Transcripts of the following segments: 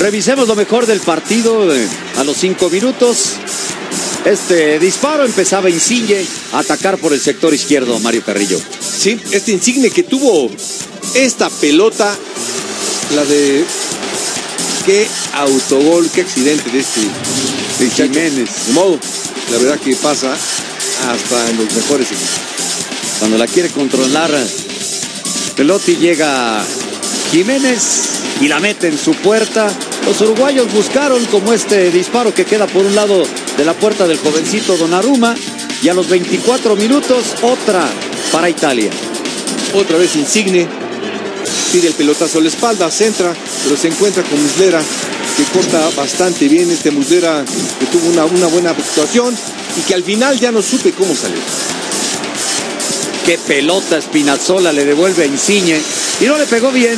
Revisemos lo mejor del partido a los 5 minutos. Este disparo empezaba Insigne a atacar por el sector izquierdo, Mario Carrillo. Sí, este Insigne que tuvo esta pelota, la de... Qué autogol, qué accidente de este de Jiménez. De modo, la verdad que pasa hasta en los mejores equipos. Cuando la quiere controlar Pelotti, llega Jiménez y la mete en su puerta. Los uruguayos buscaron como este disparo que queda por un lado de la puerta del jovencito Donnarumma. Y a los 24 minutos, otra para Italia. Otra vez Insigne. Pide el pelotazo a la espalda, centra, pero se encuentra con Muslera, que corta bastante bien. Este Muslera que tuvo una buena actuación y que al final ya no supe cómo salió. Qué pelota Espinazola le devuelve a Insigne y no le pegó bien.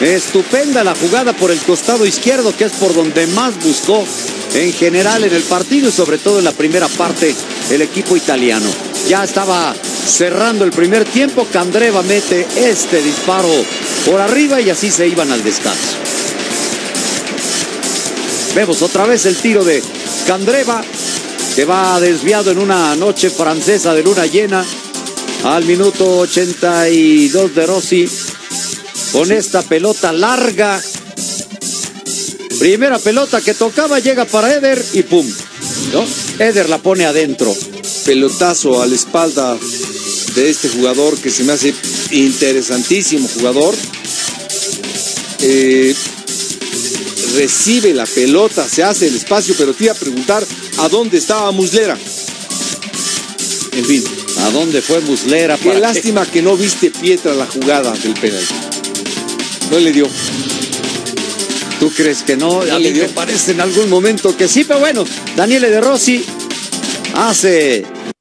Estupenda la jugada por el costado izquierdo, que es por donde más buscó en general en el partido y sobre todo en la primera parte el equipo italiano. Ya estaba cerrando el primer tiempo, Candreva mete este disparo por arriba y así se iban al descanso. Vemos otra vez el tiro de Candreva, que va desviado en una noche francesa de luna llena. Al minuto 82 de Rossi, con esta pelota larga. Primera pelota que tocaba, llega para Eder y ¡pum! ¿No? Eder la pone adentro. Pelotazo a la espalda de este jugador que se me hace interesantísimo jugador. Recibe la pelota, se hace el espacio, pero te iba a preguntar a dónde estaba Muslera. En fin. ¿A dónde fue Muslera? Qué lástima que no viste Pietra la jugada del penalti. No le dio. ¿Tú crees que no? A mí me parece en algún momento que sí, pero bueno, Daniele de Rossi hace...